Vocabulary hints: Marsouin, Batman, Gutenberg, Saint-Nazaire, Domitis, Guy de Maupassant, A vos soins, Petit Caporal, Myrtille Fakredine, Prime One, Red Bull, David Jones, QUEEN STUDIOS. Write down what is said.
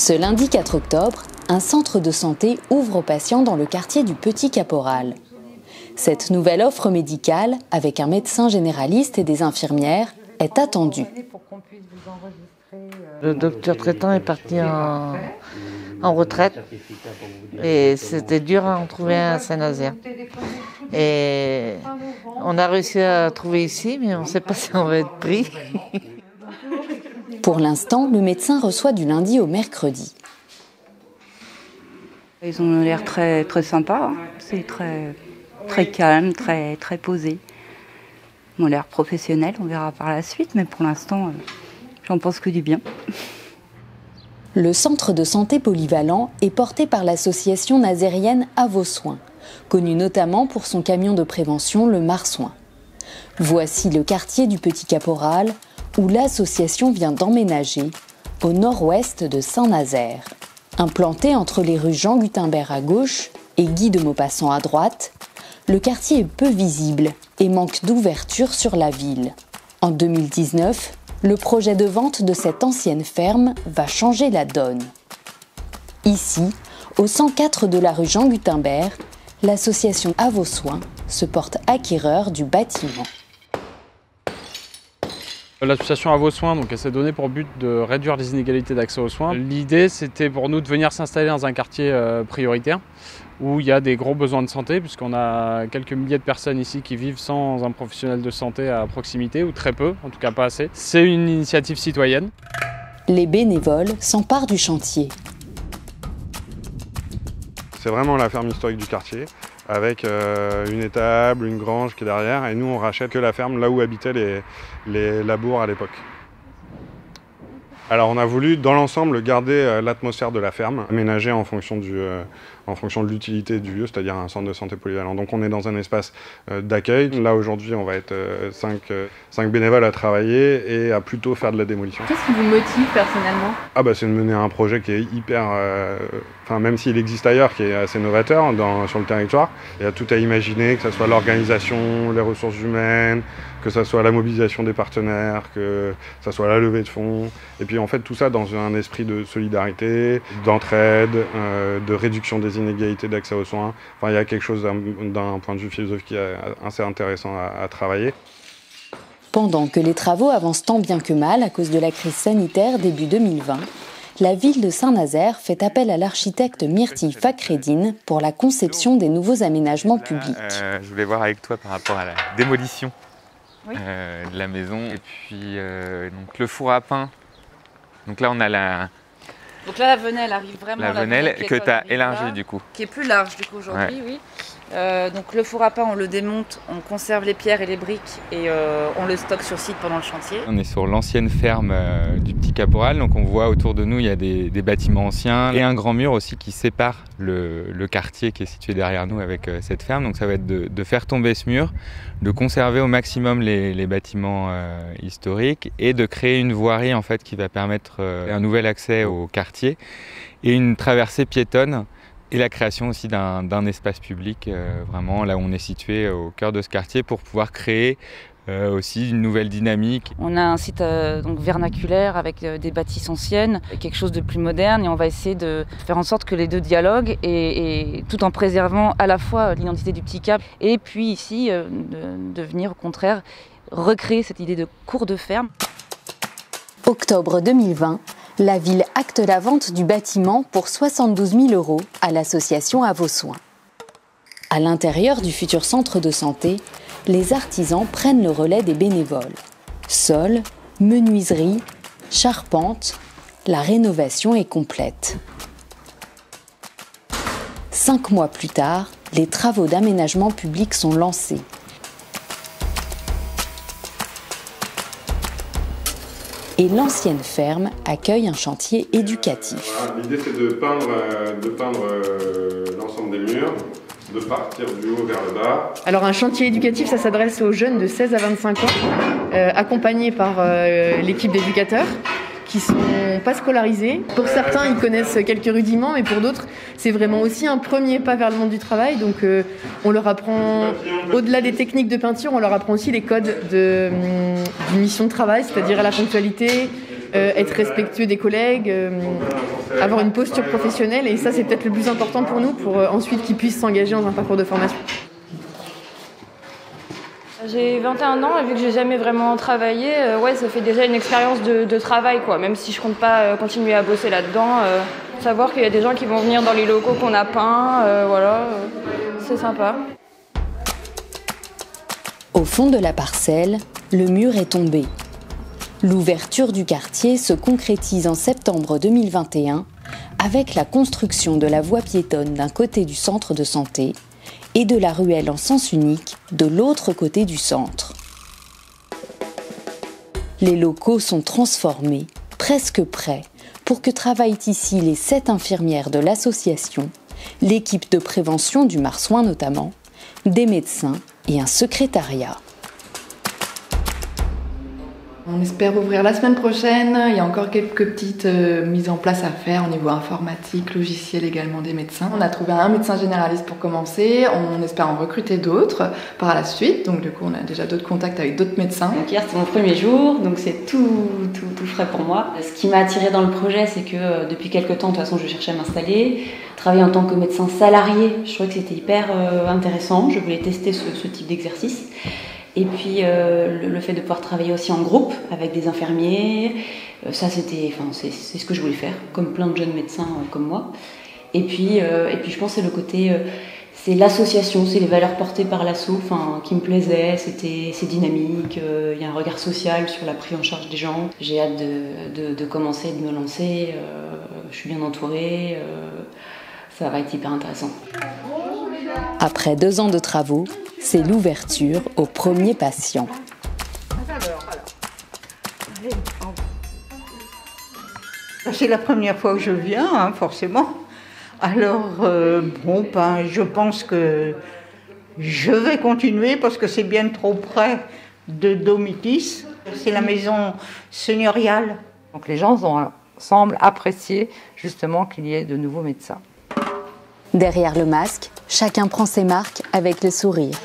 Ce lundi 4 octobre, un centre de santé ouvre aux patients dans le quartier du Petit Caporal. Cette nouvelle offre médicale, avec un médecin généraliste et des infirmières, est attendue. Le docteur traitant est parti en retraite et c'était dur à en trouver à Saint-Nazaire. Et on a réussi à trouver ici, mais on ne sait pas si on va être pris. Pour l'instant, le médecin reçoit du lundi au mercredi. Ils ont l'air très, très sympas, hein. C'est très, très calme, très, très posé. Ils ont l'air professionnels, on verra par la suite, mais pour l'instant, j'en pense que du bien. Le centre de santé polyvalent est porté par l'association nazairienne A vos soins, connue notamment pour son camion de prévention, le Marsouin. Voici le quartier du Petit Caporal, où l'association vient d'emménager, au nord-ouest de Saint-Nazaire. Implanté entre les rues Jean Gutenberg à gauche et Guy de Maupassant à droite, le quartier est peu visible et manque d'ouverture sur la ville. En 2019, le projet de vente de cette ancienne ferme va changer la donne. Ici, au 104 de la rue Jean Gutenberg, l'association A vos soins se porte acquéreur du bâtiment. L'association A vos soins, donc, elle s'est donnée pour but de réduire les inégalités d'accès aux soins. L'idée, c'était pour nous de venir s'installer dans un quartier prioritaire où il y a des gros besoins de santé, puisqu'on a quelques milliers de personnes ici qui vivent sans un professionnel de santé à proximité, ou très peu, en tout cas pas assez. C'est une initiative citoyenne. Les bénévoles s'emparent du chantier. C'est vraiment la ferme historique du quartier, avec une étable, une grange qui est derrière, et nous on rachète que la ferme là où habitaient les labours à l'époque. Alors on a voulu dans l'ensemble garder l'atmosphère de la ferme, aménagée en fonction de l'utilité du lieu, c'est-à-dire un centre de santé polyvalent. Donc on est dans un espace d'accueil. Là aujourd'hui on va être 5 bénévoles à travailler et à plutôt faire de la démolition. Qu'est-ce qui vous motive personnellement ? Ah bah c'est de mener un projet qui est hyper, même s'il existe ailleurs, qui est assez novateur sur le territoire. Il y a tout à imaginer, que ce soit l'organisation, les ressources humaines, que ce soit la mobilisation des partenaires, que ce soit la levée de fonds. Et puis en fait tout ça dans un esprit de solidarité, d'entraide, de réduction des inégalités d'accès aux soins. Enfin, il y a quelque chose d'un point de vue philosophique assez intéressant à travailler. Pendant que les travaux avancent tant bien que mal à cause de la crise sanitaire début 2020, la ville de Saint-Nazaire fait appel à l'architecte Myrtille Fakredine pour la conception des nouveaux aménagements publics. Je voulais voir avec toi par rapport à la démolition de la maison. Et puis donc le four à pain. Donc là on a la venelle arrive vraiment. La venelle que tu as élargie du coup. Qui est plus large du coup aujourd'hui, ouais. Oui. Donc le four à pain, on le démonte, on conserve les pierres et les briques et on le stocke sur site pendant le chantier. On est sur l'ancienne ferme du Petit Caporal, donc on voit autour de nous il y a des bâtiments anciens et un grand mur aussi qui sépare le quartier qui est situé derrière nous avec cette ferme. Donc ça va être de faire tomber ce mur, de conserver au maximum les bâtiments historiques et de créer une voirie en fait qui va permettre un nouvel accès au quartier et une traversée piétonne. Et la création aussi d'un espace public, vraiment là où on est situé au cœur de ce quartier, pour pouvoir créer aussi une nouvelle dynamique. On a un site donc vernaculaire avec des bâtisses anciennes, quelque chose de plus moderne, et on va essayer de faire en sorte que les deux dialoguent, et tout en préservant à la fois l'identité du Petit Cap, et puis ici de venir au contraire recréer cette idée de cours de ferme. Octobre 2020. La ville acte la vente du bâtiment pour 72 000 € à l'association A vos soins. À l'intérieur du futur centre de santé, les artisans prennent le relais des bénévoles. Sol, menuiserie, charpente, la rénovation est complète. 5 mois plus tard, les travaux d'aménagement public sont lancés. Et l'ancienne ferme accueille un chantier éducatif. L'idée c'est de peindre l'ensemble des murs, de partir du haut vers le bas. Alors un chantier éducatif, ça s'adresse aux jeunes de 16 à 25 ans, accompagnés par l'équipe d'éducateurs qui ne sont pas scolarisés. Pour certains, ils connaissent quelques rudiments, mais pour d'autres, c'est vraiment aussi un premier pas vers le monde du travail. Donc on leur apprend, au-delà des techniques de peinture, on leur apprend aussi les codes d'une mission de travail, c'est-à-dire à la ponctualité, être respectueux des collègues, avoir une posture professionnelle, et ça c'est peut-être le plus important pour nous, pour ensuite qu'ils puissent s'engager dans un parcours de formation. J'ai 21 ans et vu que j'ai jamais vraiment travaillé, ouais, ça fait déjà une expérience de travail, quoi. Même si je compte pas continuer à bosser là-dedans, savoir qu'il y a des gens qui vont venir dans les locaux qu'on a peints, voilà, c'est sympa. Au fond de la parcelle, le mur est tombé. L'ouverture du quartier se concrétise en septembre 2021 avec la construction de la voie piétonne d'un côté du centre de santé et de la ruelle en sens unique de l'autre côté du centre. Les locaux sont transformés, presque prêts, pour que travaillent ici les 7 infirmières de l'association, l'équipe de prévention du Marsouin notamment, des médecins et un secrétariat. On espère ouvrir la semaine prochaine. Il y a encore quelques petites mises en place à faire au niveau informatique, logiciel également des médecins. On a trouvé un médecin généraliste pour commencer. On espère en recruter d'autres par la suite. Donc du coup, on a déjà d'autres contacts avec d'autres médecins. Donc hier, c'était mon premier jour, donc c'est tout frais pour moi. Ce qui m'a attirée dans le projet, c'est que depuis quelques temps, de toute façon, je cherchais à m'installer. Travailler en tant que médecin salarié, je trouvais que c'était hyper intéressant. Je voulais tester ce type d'exercice. Et puis le fait de pouvoir travailler aussi en groupe avec des infirmiers, ça c'était, enfin, c'est ce que je voulais faire, comme plein de jeunes médecins comme moi. Et puis je pense que c'est le côté, c'est l'association, c'est les valeurs portées par l'asso, enfin, qui me plaisaient, c'est dynamique, il y a un regard social sur la prise en charge des gens. J'ai hâte de commencer et de me lancer, je suis bien entourée, ça va être hyper intéressant. Après 2 ans de travaux, c'est l'ouverture aux premiers patients. C'est la première fois que je viens, hein, forcément. Alors, bon, ben, je pense que je vais continuer parce que c'est bien trop près de Domitis. C'est la maison seigneuriale. Donc les gens semblent apprécier justement qu'il y ait de nouveaux médecins. Derrière le masque, chacun prend ses marques avec le sourire.